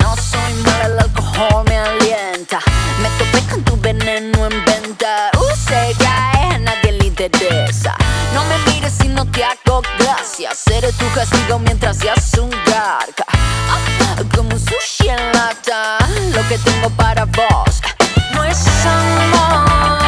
No soy mala, el alcohol me alienta. Me topé con tu veneno en venta. Se cae, a nadie le interesa. No me mires si no te hago gracia. Seré tu castigo mientras seas un garca. Como un sushi en lata. Lo que tengo para vos no es amor.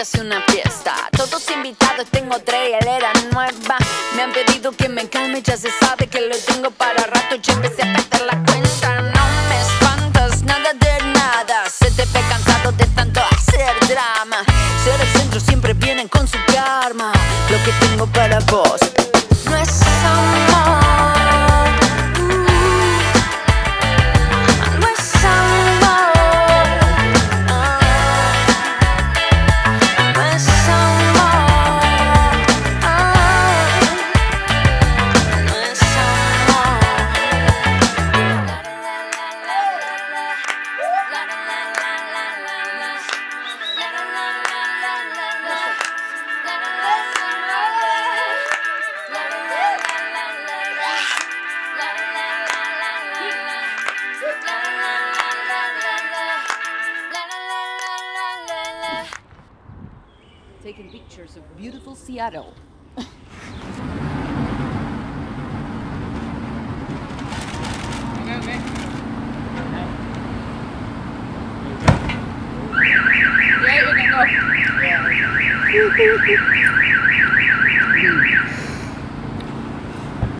Hace una fiesta, todos invitados, tengo 3 heleras nuevas. Me han pedido que me calme, ya se sabe que lo tengo para rato. Ya empecé a perder la cuenta, no me espantas, nada de nada. Se te ve cansado de tanto hacer drama. Ser el centro siempre vienen con su karma. Lo que tengo para vos no es amor. Taking pictures of beautiful Seattle. Yeah, we can go.